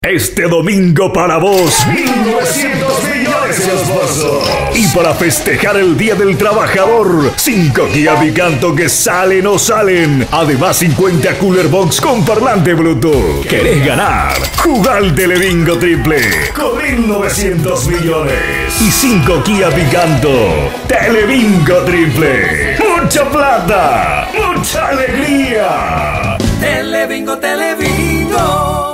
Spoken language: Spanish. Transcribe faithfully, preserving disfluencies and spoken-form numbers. Este domingo para vos, mil novecientos millones en los bolsos. Y para festejar el Día del Trabajador, cinco Kia Picanto que salen o salen. Además, cincuenta Cooler Box con parlante Bluetooth. ¿Querés ganar? Jugá al Telebingo Triple con mil novecientos millones. Y cinco Kia Picanto. Telebingo Triple. ¡Mucha plata! ¡Mucha alegría! Telebingo, Telebingo.